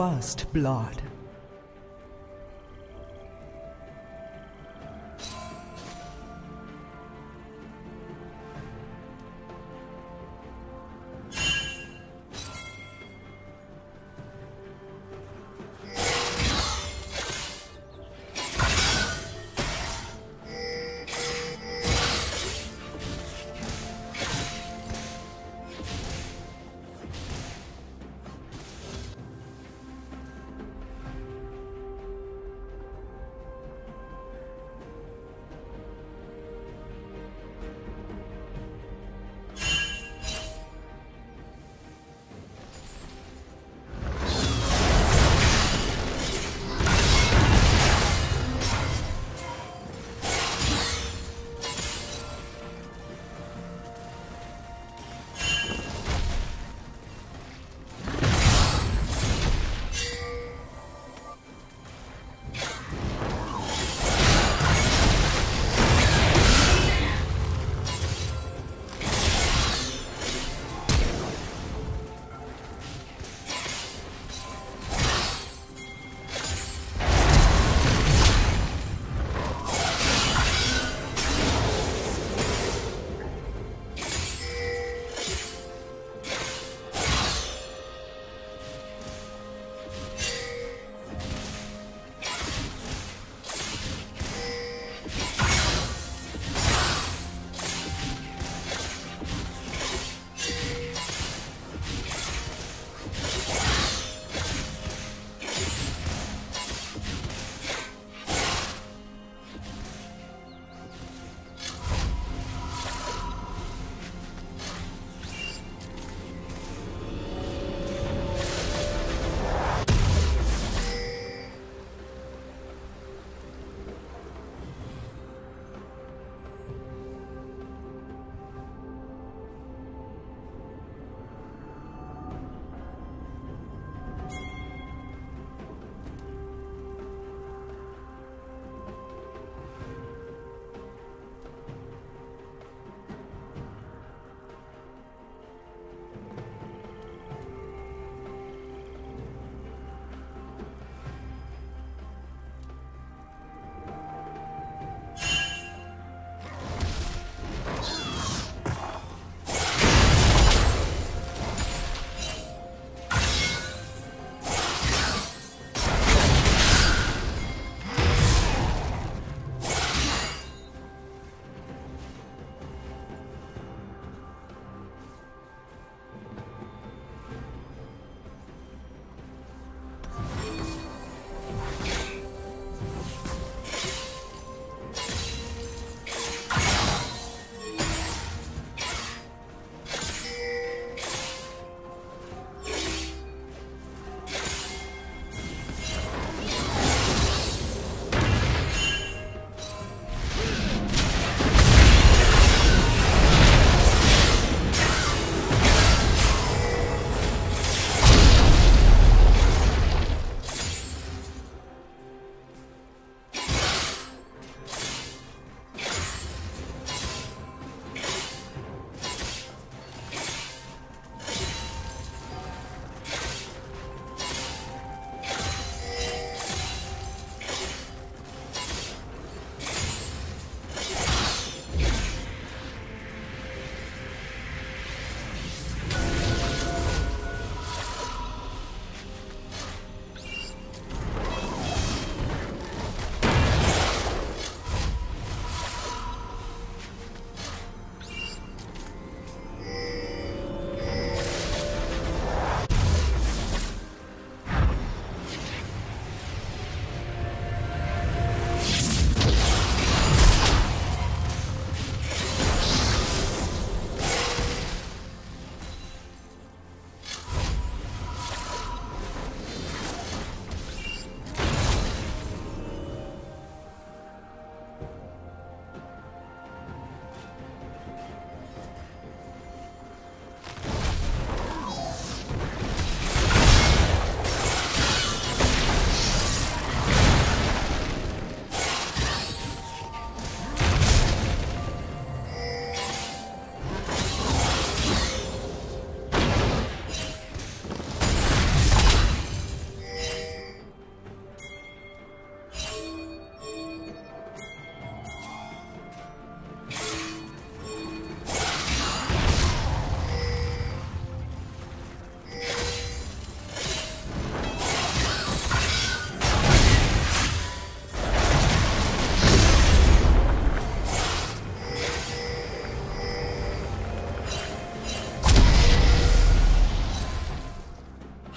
First Blood.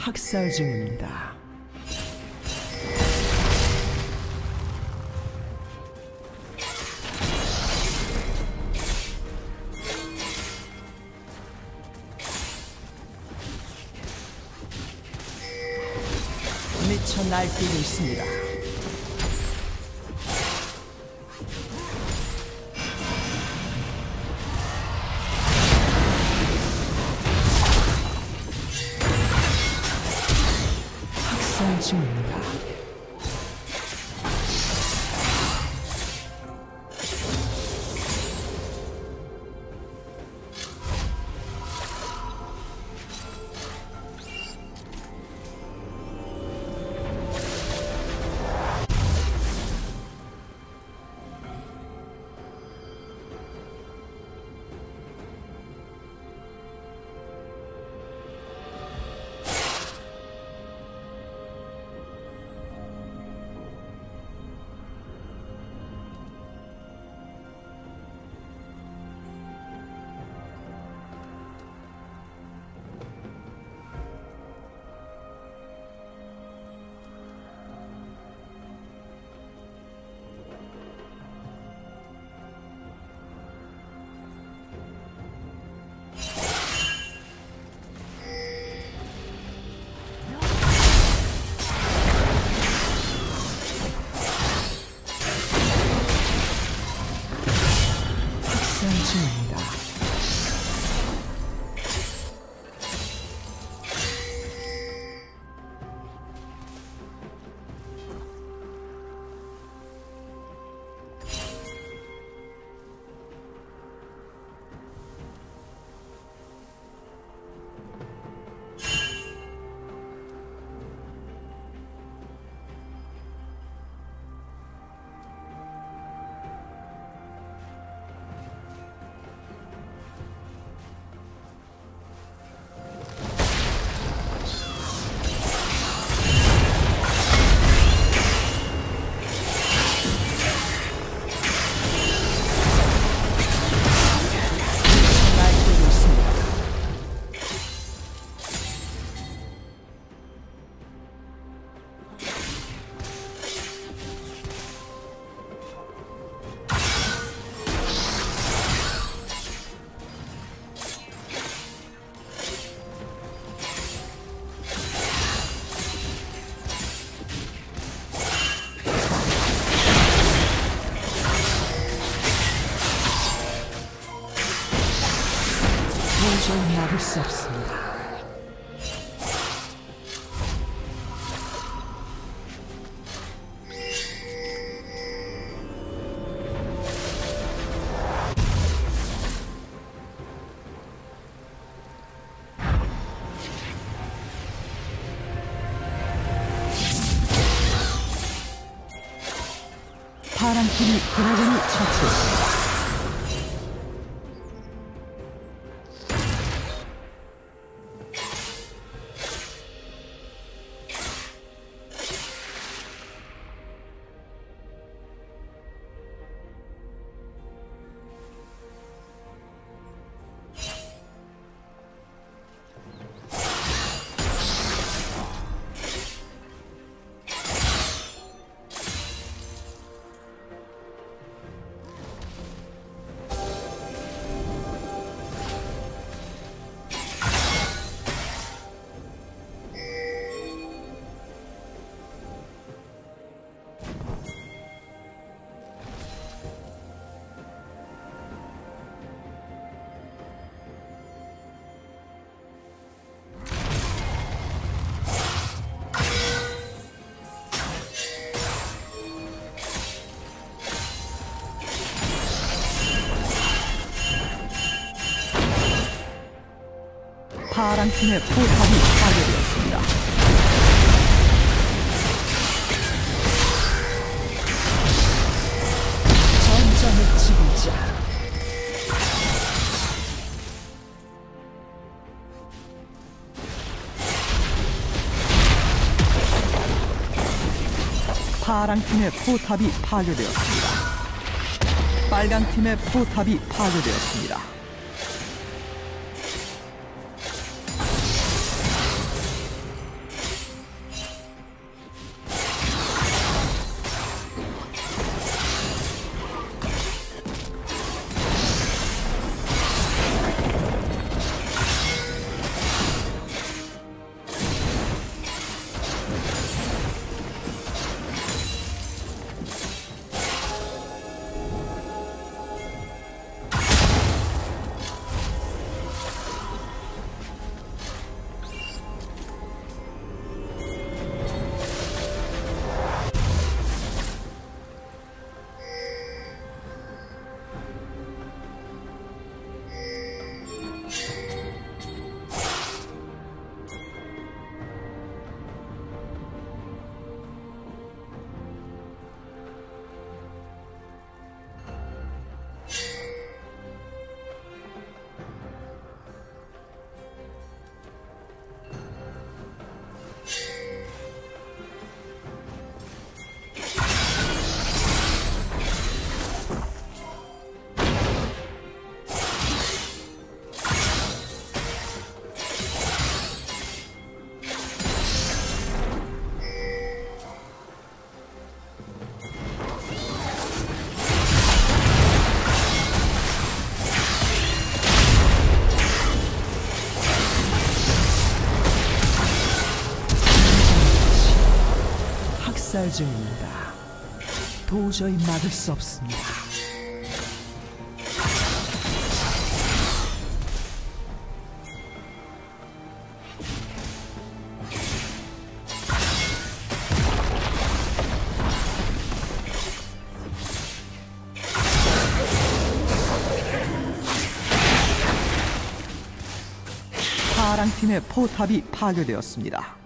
학살 중입니다. 미쳐 날뛰고 있습니다. 학살 중입니다. 막을 수 없습니다. 파란 팀이 드래곤을 처치했습니다. 파란 팀의 포탑이 파괴되었습니다. 전장의 지배자. 파란 팀의 포탑이 파괴되었습니다. 빨간 팀의 포탑이 파괴되었습니다. 고갈 중입니다. 도저히 막을 수 없습니다. 파랑팀의 포탑이 파괴되었습니다.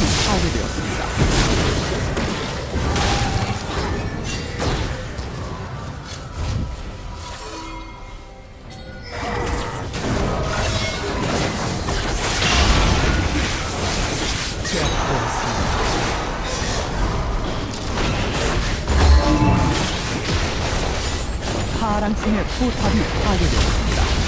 포탑이 파괴되었습니다. 제압되었습니다. 파랑 팀의 포탑이 파괴되었습니다.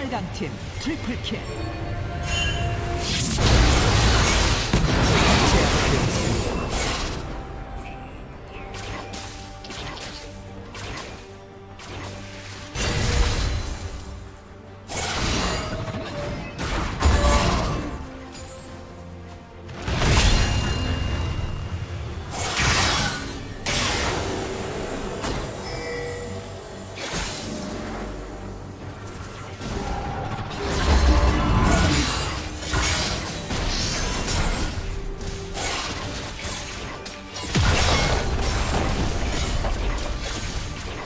빨강팀 트리플킬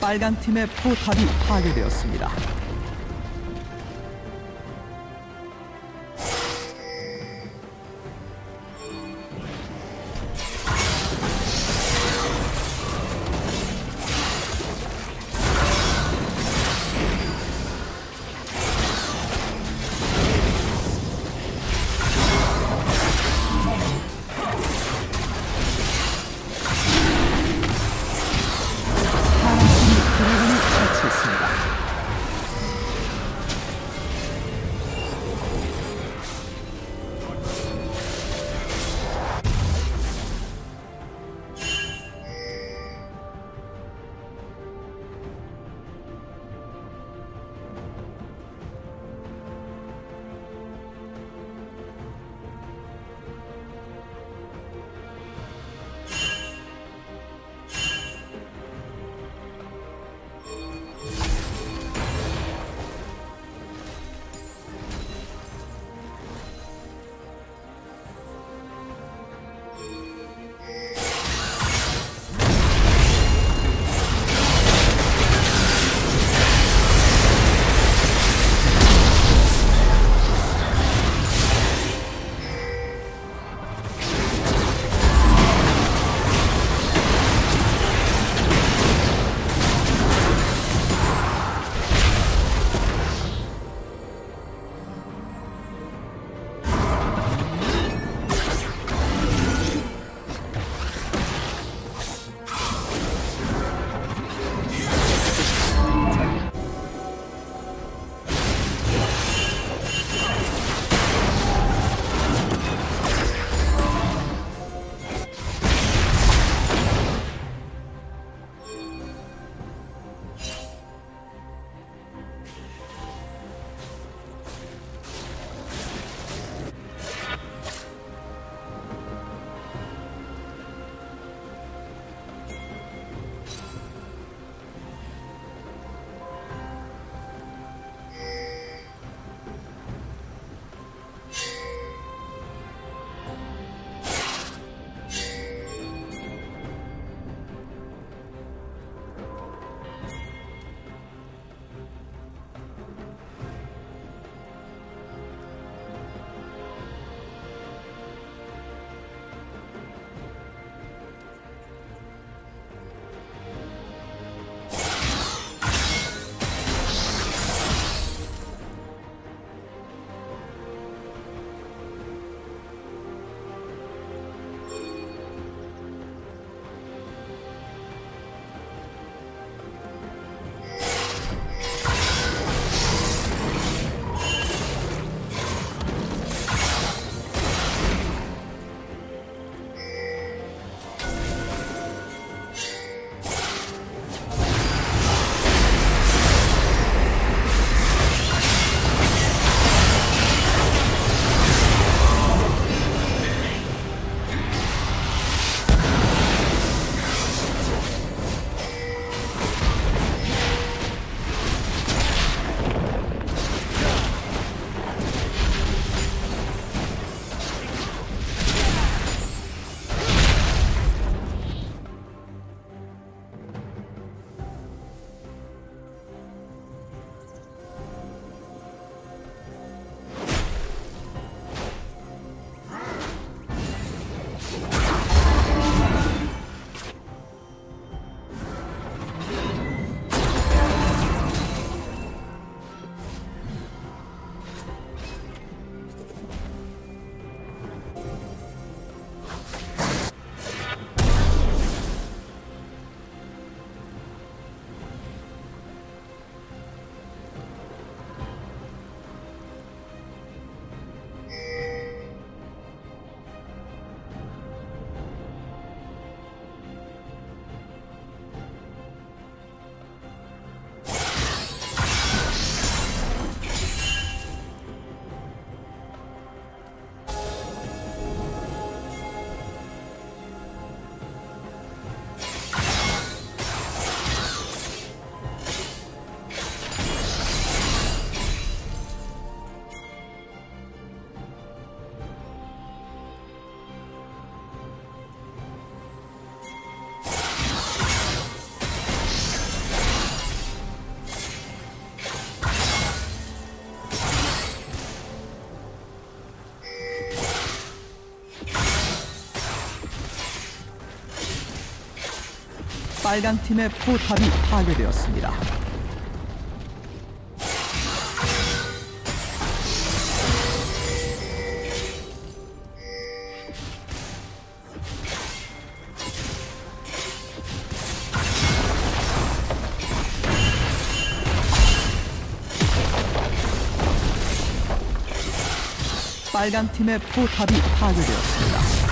빨간 팀의 포탑이 파괴되었습니다. 빨간 팀의 포탑이 파괴되었습니다. 빨간 팀의 포탑이 파괴되었습니다.